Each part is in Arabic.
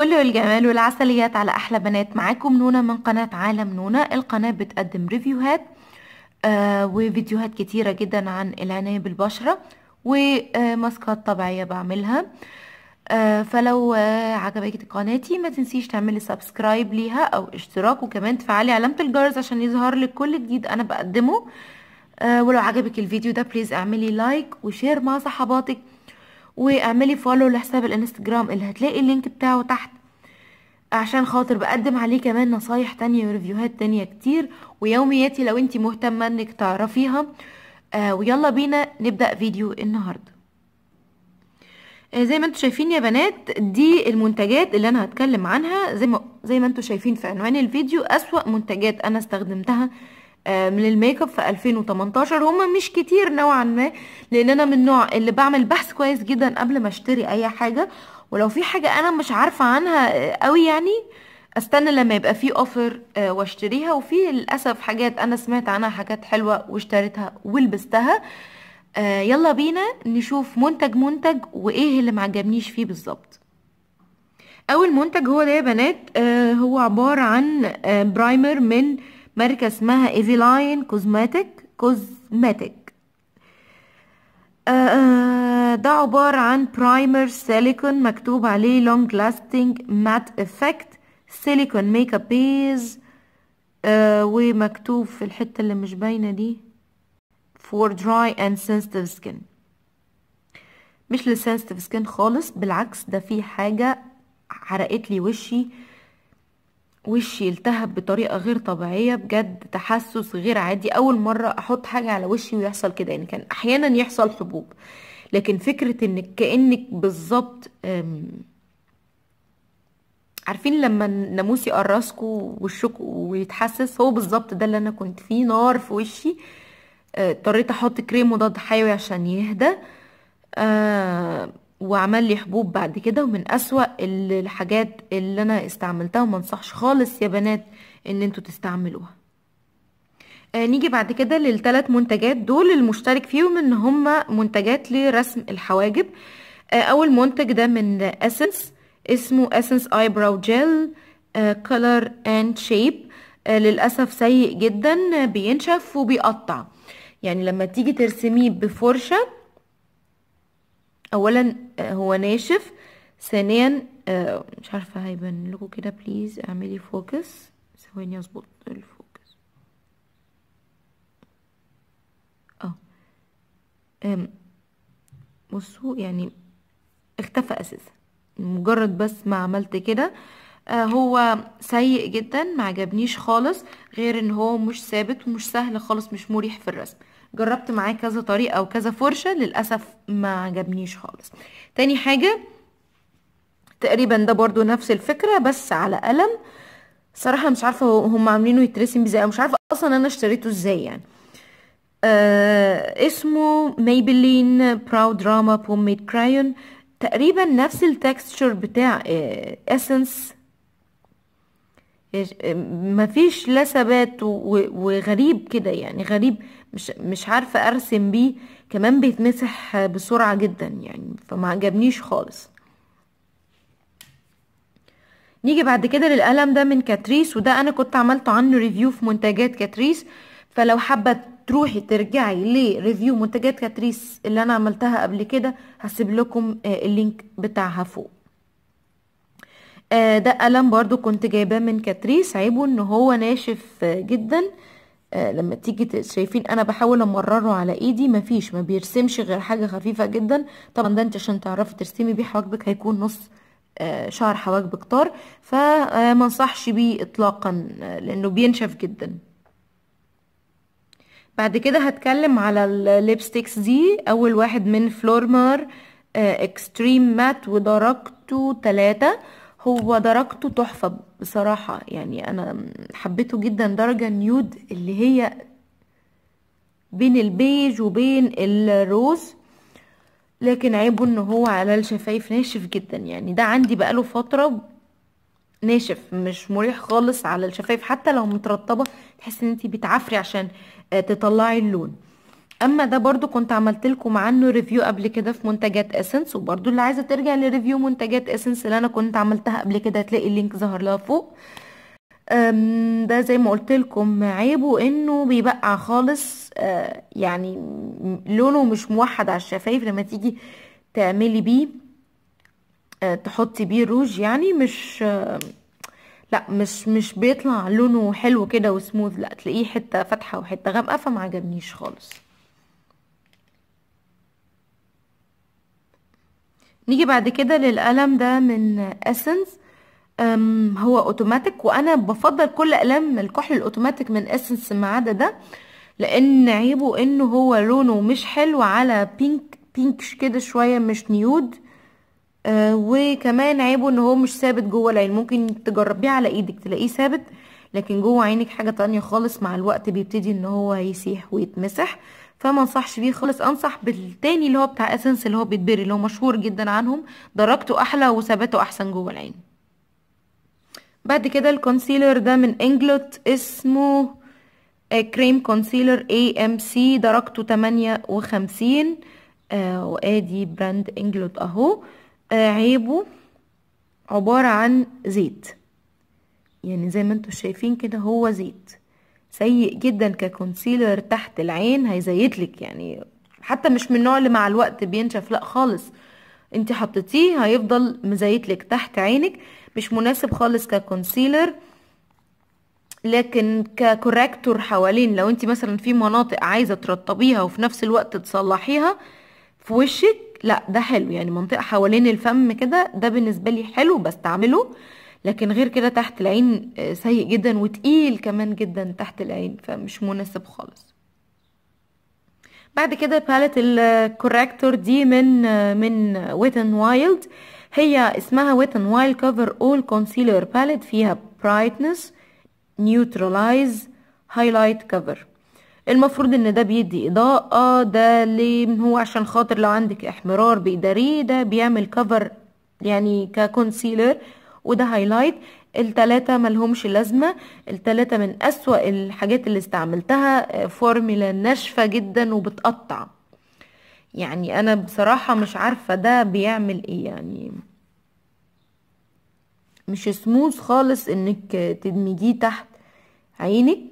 كل الجمال والعسليات على احلى بنات. معاكم نونا من قناه عالم نونا. القناه بتقدم ريفيوهات وفيديوهات كتيره جدا عن العنايه بالبشره وماسكات طبيعيه بعملها. فلو عجبك قناتي ما تنسيش تعملي سبسكرايب ليها او اشتراك، وكمان تفعلي علامه الجرس عشان يظهر لك كل جديد انا بقدمه. ولو عجبك الفيديو ده بليز اعملي لايك وشير مع صحباتك، واعملي فولو لحساب الانستجرام اللي هتلاقي اللينك بتاعه تحت، عشان خاطر بقدم عليه كمان نصايح تانية وريفيوهات تانية كتير ويومياتي لو انتي مهتمة انك تعرفيها. ويلا بينا نبدأ فيديو النهاردة. زي ما انتوا شايفين يا بنات، دي المنتجات اللي انا هتكلم عنها. زي ما انتوا شايفين في عنوان الفيديو، اسوأ منتجات انا استخدمتها من الميك اب في 2018. هما مش كتير نوعا ما، لان انا من النوع اللي بعمل بحث كويس جدا قبل ما اشتري اي حاجه، ولو في حاجه انا مش عارفه عنها قوي يعني استنى لما يبقى في اوفر واشتريها. وفي للاسف حاجات انا سمعت عنها حاجات حلوه واشتريتها ولبستها. يلا بينا نشوف منتج وايه اللي معجبنيش فيه بالظبط. اول منتج هو ده يا بنات. هو عباره عن برايمر من ماركة اسمها ايفيلاين كوزماتيك. ده عبارة عن برايمر سيليكون مكتوب عليه لونج لاستنج مات افكت سيليكون ميك اب بيز، ومكتوب في الحتة اللي مش باينة دي فور دراي اند سنسيتيف سكين. مش للسنسيتيف سكين خالص، بالعكس ده في حاجة حرقت لي وشي التهب بطريقه غير طبيعيه بجد، تحسس غير عادي. اول مره احط حاجه على وشي ويحصل كده، يعني كان احيانا يحصل حبوب، لكن فكره انك كانك بالظبط عارفين لما الناموس يقرصكوا وشكوا ويتحسس، هو بالظبط ده اللي انا كنت فيه. نار في وشي، اضطريت احط كريم مضاد حيوي عشان يهدى، وعمل لي حبوب بعد كده. ومن أسوأ الحاجات اللي انا استعملتها، وما انصحش خالص يا بنات ان انتوا تستعملوها. نيجي بعد كده للثلاث منتجات دول المشترك فيهم ان هما منتجات لرسم الحواجب. اول منتج ده من اسنس، اسمه اسنس اي براو جيل كولر اند شيب. للاسف سيء جدا، بينشف وبيقطع، يعني لما تيجي ترسميه بفرشه اولا هو ناشف، ثانيا مش عارفه هيبان لكم كده. بليز اعملي فوكس، ثواني اظبط الفوكس. بصوا يعني اختفى اساسا، مجرد بس ما عملت كده. هو سيء جدا، ما عجبنيش خالص، غير ان هو مش ثابت ومش سهل خالص، مش مريح في الرسم. جربت معاه كذا طريقه وكذا فرشه، للاسف ما عجبنيش خالص. تاني حاجه تقريبا ده برضو نفس الفكره بس على قلم. صراحه مش عارفه هم عاملينه يترسم ازاي، مش عارفه اصلا انا اشتريته ازاي يعني. اسمه ميبلين براو دراما بوم ميد كرايون، تقريبا نفس التكستشر بتاع اسنس، مفيش لا ثبات، وغريب كده يعني، غريب مش عارفه ارسم بيه. كمان بيتمسح بسرعه جدا يعني، فما عجبنيش خالص. نيجي بعد كده للقلم ده من كاتريس، وده انا كنت عملت عنه ريفيو في منتجات كاتريس، فلو حابه تروحي ترجعي لريفيو منتجات كاتريس اللي انا عملتها قبل كده هسيب لكم اللينك بتاعها فوق. ده قلم برضو كنت جايباه من كاتريس، عيبه ان هو ناشف جدا. لما تيجي شايفين انا بحاول امرره على ايدي، مفيش، ما بيرسمش غير حاجه خفيفه جدا. طبعا ده انت عشان تعرفي ترسمي بيه حواجبك هيكون نص شعر حواجبك طار، فما انصحش بيه اطلاقا لانه بينشف جدا. بعد كده هتكلم على الليبستكس دي. اول واحد من فلورمار اكستريم مات، ودرجته 3. هو درجته تحفه بصراحه، يعني انا حبيته جدا. درجه نيود اللي هي بين البيج وبين الروز، لكن عيبه ان هو على الشفايف ناشف جدا. يعني ده عندي بقاله فتره ناشف، مش مريح خالص على الشفايف، حتى لو مترطبه تحس ان انتي بتعفري عشان تطلعي اللون. اما ده برضو كنت عملت لكم عنه ريفيو قبل كده في منتجات اسنس، وبرضو اللي عايزه ترجع لريفيو منتجات اسنس اللي انا كنت عملتها قبل كده هتلاقي اللينك ظهر لها فوق. ده زي ما قلت لكم عيبه انه بيبقع خالص، يعني لونه مش موحد على الشفايف، لما تيجي تعملي بيه تحطي بيه روج يعني مش لا مش بيطلع لونه حلو كده وسموث، لا تلاقيه حته فاتحه وحته غامقه، فما عجبنيش خالص. نيجي بعد كده للقلم ده من اسنس، هو اوتوماتيك، وانا بفضل كل اقلام الكحل الاوتوماتيك من اسنس ما عدا ده، لان عيبه انه هو لونه مش حلو على بينك كده شويه، مش نيود. وكمان عيبه ان هو مش ثابت جوه العين، ممكن تجربيه على ايدك تلاقيه ثابت، لكن جوه عينك حاجه تانية خالص، مع الوقت بيبتدي ان هو يسيح ويتمسح، فما انصحش بيه خالص. انصح بالتاني اللي هو بتاع اسنس اللي هو بيتبري، اللي هو مشهور جدا عنهم، درجته احلى وثباته احسن جوه العين. بعد كده الكونسيلر ده من انجلوت، اسمه كريم كونسيلر AMC، درجته 58، وادي براند انجلوت اهو. عيبه عبارة عن زيت، يعني زي ما انتم شايفين كده هو زيت سيء جدا ككونسيلر تحت العين، هيزيتلك يعني، حتى مش من النوع اللي مع الوقت بينشف، لا خالص، انت حطيتيه هيفضل مزيتلك تحت عينك، مش مناسب خالص ككونسيلر. لكن ككوركتور حوالين، لو انت مثلا في مناطق عايزة ترطبيها وفي نفس الوقت تصلحيها في وشك، لا ده حلو، يعني منطقة حوالين الفم كده ده بالنسبة لي حلو بستعمله، لكن غير كده تحت العين سيء جدا وتقيل كمان جدا تحت العين، فمش مناسب خالص. بعد كده باليت الكوركتور دي من ويت اند وايلد، هي اسمها ويت اند وايلد كفر اول كونسيلر باليت، فيها برايتنس، نيوترلايز، هايلايت، كفر. المفروض ان ده بيدي اضاءه، ده ليه هو عشان خاطر لو عندك احمرار بيداريه، ده بيعمل كفر يعني ككونسيلر، وده هايلايت. التلاتة ملهمش لازمه، التلاتة من اسوأ الحاجات اللي استعملتها، فورميلا ناشفه جدا وبتقطع، يعني انا بصراحه مش عارفه ده بيعمل ايه، يعني مش سموث خالص انك تدمجيه تحت عينك،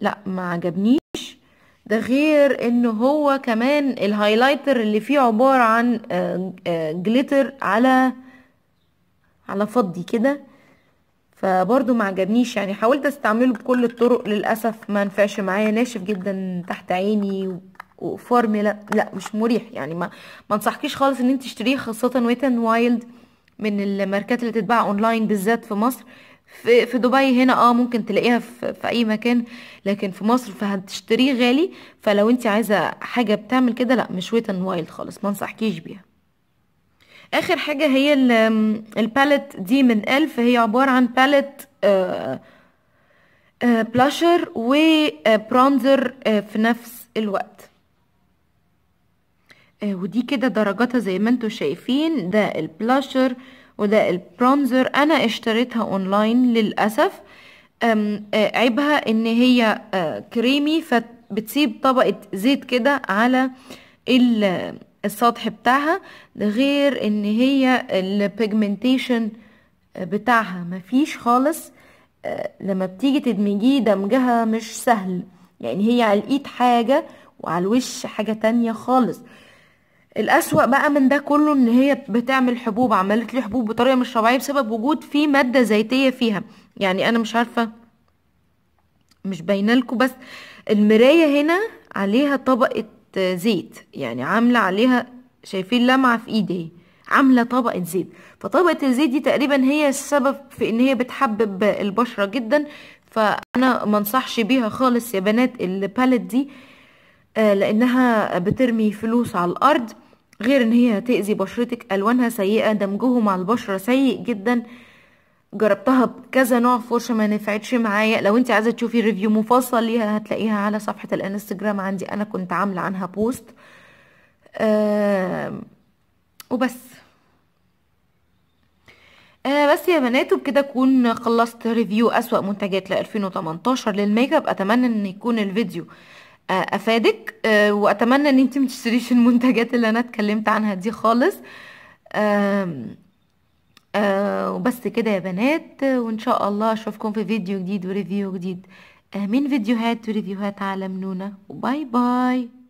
لا ما عجبنيش. ده غير انه هو كمان الهايلايتر اللي فيه عبارة عن جليتر على فضي كده، فبرضو ما عجبنيش، يعني حاولت استعمله بكل الطرق للأسف ما نفعش معايا، ناشف جدا تحت عيني وفورميلا لا مش مريح، يعني ما انصحكيش خالص ان انت تشتريه، خاصة ويت اند وايلد من الماركات اللي تتباع اونلاين بالذات في مصر. في دبي هنا ممكن تلاقيها في اي مكان، لكن في مصر فهتشتريه غالي، فلو انت عايزه حاجه بتعمل كده لا مش ويت اند وايلد خالص، ما انصحكيش بيها. اخر حاجه هي الباليت دي من الف، هي عباره عن باليت بلاشر وبرونزر في نفس الوقت، ودي كده درجاتها زي ما انتم شايفين، ده البلاشر وده البرونزر. انا اشتريتها اونلاين للاسف، عيبها ان هي كريمي، فبتسيب طبقه زيت كده على السطح بتاعها، ده غير ان هي البيجمنتيشن بتاعها مفيش خالص، لما بتيجي تدمجيه دمجها مش سهل، يعني هي على الايد حاجه وعلى الوش حاجه تانية خالص. الأسوأ بقى من ده كله ان هي بتعمل حبوب، عملت لي حبوب بطريقه مش طبيعيه بسبب وجود في ماده زيتيه فيها، يعني انا مش عارفه مش باينه لكم، بس المرايه هنا عليها طبقه زيت، يعني عامله عليها شايفين لمعه في ايدي، عامله طبقه زيت، فطبقه الزيت دي تقريبا هي السبب في ان هي بتحبب البشره جدا، فانا منصحش بيها خالص يا بنات الباليت دي، لانها بترمي فلوس على الارض، غير ان هي هتأذي بشرتك، الوانها سيئه، دمجه مع البشره سيء جدا، جربتها بكذا نوع فرشه ما نفعتش معايا. لو انت عايزه تشوفي ريفيو مفصل ليها هتلاقيها على صفحه الانستجرام عندي، انا كنت عامله عنها بوست وبس. بس يا بنات، وبكده اكون خلصت ريفيو اسوأ منتجات ل 2018 للميك اب. اتمنى ان يكون الفيديو افادك، واتمنى ان انت ما تشتريش المنتجات اللي انا اتكلمت عنها دي خالص. وبس كده يا بنات، وان شاء الله اشوفكم في فيديو جديد وريفيو جديد من فيديوهات وريفيوهات عالم نونا. وباي باي.